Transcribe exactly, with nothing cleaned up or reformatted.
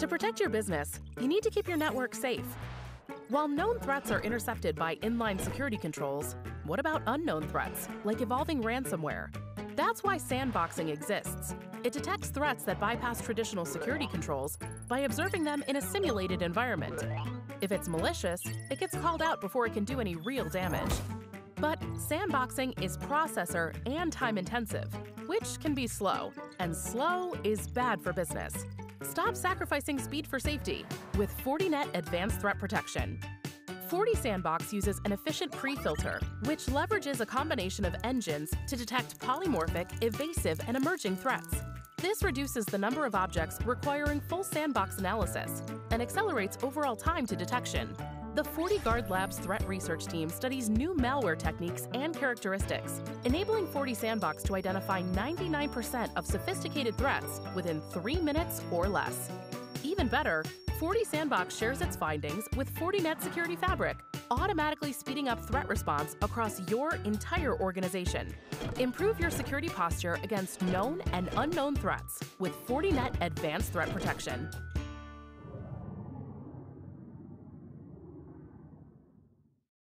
To protect your business, you need to keep your network safe. While known threats are intercepted by inline security controls, what about unknown threats, like evolving ransomware? That's why sandboxing exists. It detects threats that bypass traditional security controls by observing them in a simulated environment. If it's malicious, it gets called out before it can do any real damage. But sandboxing is processor and time-intensive, which can be slow, and slow is bad for business. Stop sacrificing speed for safety with Fortinet Advanced Threat Protection. FortiSandbox uses an efficient pre-filter, which leverages a combination of engines to detect polymorphic, evasive, and emerging threats. This reduces the number of objects requiring full sandbox analysis and accelerates overall time to detection. The FortiGuard Labs threat research team studies new malware techniques and characteristics, enabling FortiSandbox to identify ninety-nine percent of sophisticated threats within three minutes or less. Even better, FortiSandbox shares its findings with Fortinet Security Fabric, automatically speeding up threat response across your entire organization. Improve your security posture against known and unknown threats with Fortinet Advanced Threat Protection.